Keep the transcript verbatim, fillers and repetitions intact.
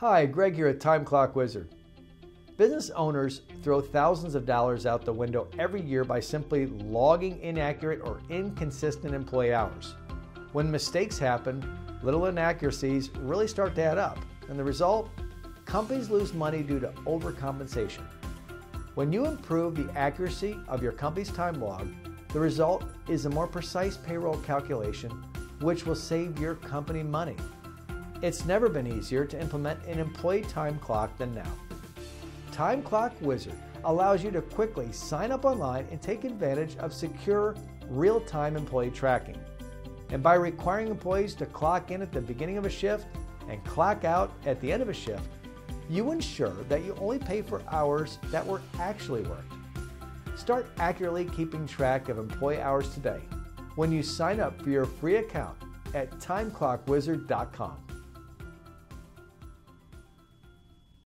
Hi, Greg here at Time Clock Wizard. Business owners throw thousands of dollars out the window every year by simply logging inaccurate or inconsistent employee hours. When mistakes happen, little inaccuracies really start to add up, and the result? Companies lose money due to overcompensation. When you improve the accuracy of your company's time log, the result is a more precise payroll calculation, which will save your company money. It's never been easier to implement an employee time clock than now. Time Clock Wizard allows you to quickly sign up online and take advantage of secure, real-time employee tracking. And by requiring employees to clock in at the beginning of a shift and clock out at the end of a shift, you ensure that you only pay for hours that were actually worked. Start accurately keeping track of employee hours today when you sign up for your free account at Time Clock Wizard dot com.